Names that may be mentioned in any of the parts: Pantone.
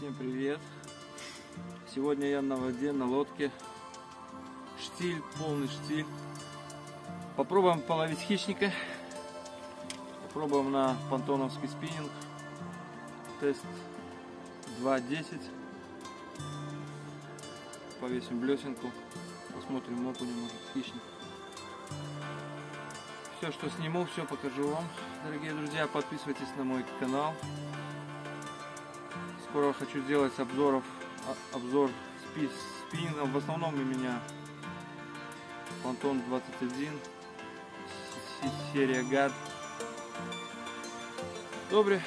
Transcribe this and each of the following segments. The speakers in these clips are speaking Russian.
Всем привет! Сегодня я на воде, на лодке. Штиль, полный штиль. Попробуем половить хищника. Попробуем на пантоновский спиннинг. Тест 2.10. Повесим блесенку. Посмотрим, мог у него хищник. Все, что сниму, все покажу вам. Дорогие друзья, подписывайтесь на мой канал. Скоро хочу сделать обзор спиннингов. В основном у меня Pantone 21, серия Гад. Добре.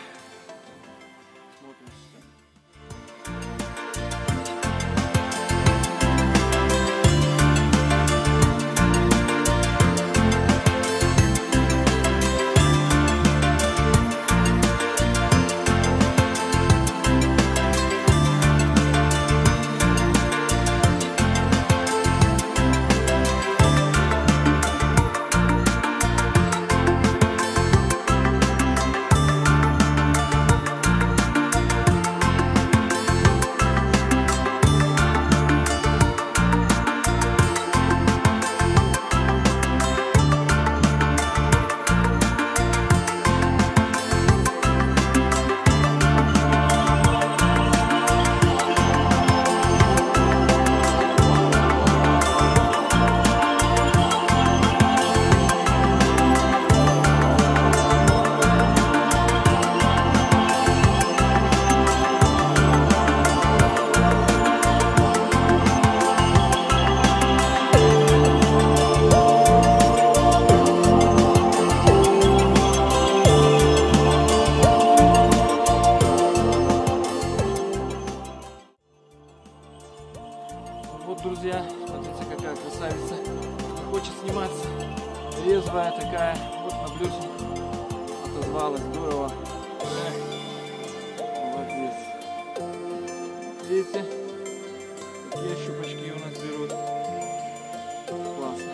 Друзья, смотрите, какая красавица, не хочет сниматься, резвая такая, вот на блесенку отозвалась, здорово. Молодец. Видите, какие щупачки у нас берут, классно.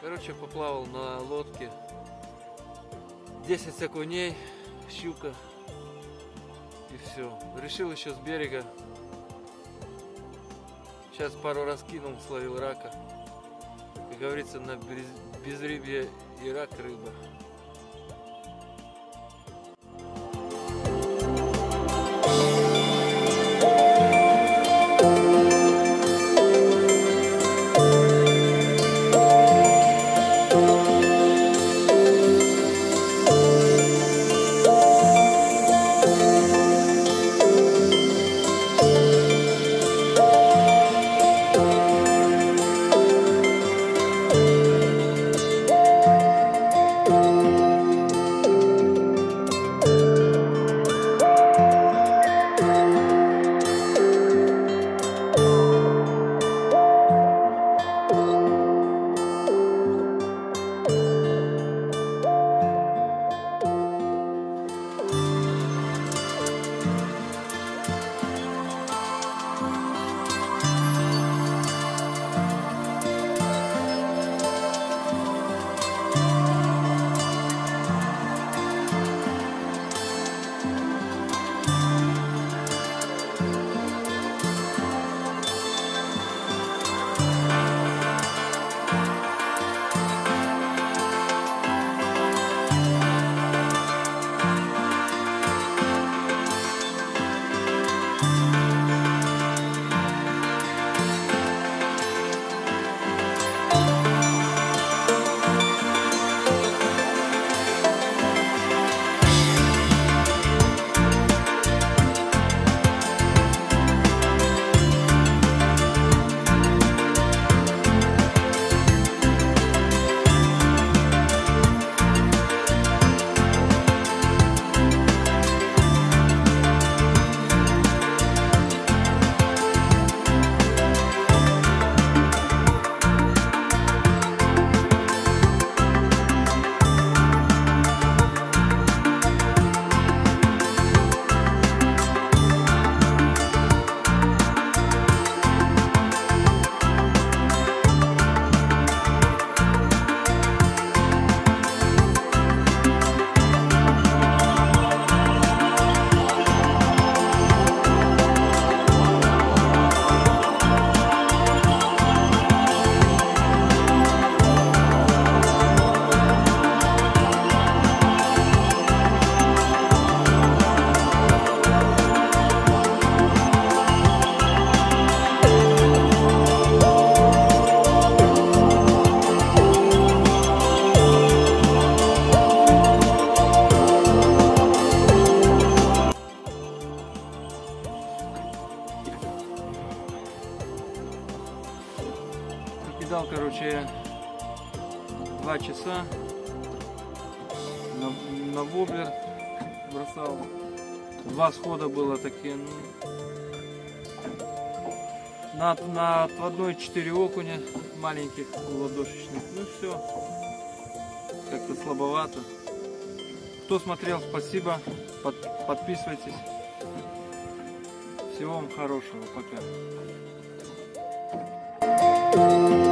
Короче, поплавал на лодке 10 окуней, щука и все. Решил еще с берега. Сейчас пару раз кинул, словил рака. Как говорится, на безрыбье и рак рыба. случае 2 часа на воблер бросал. 2 схода было такие. На отводной 4 окуня маленьких ладошечных. Ну все, как-то слабовато. Кто смотрел, спасибо, подписывайтесь. Всего вам хорошего, пока.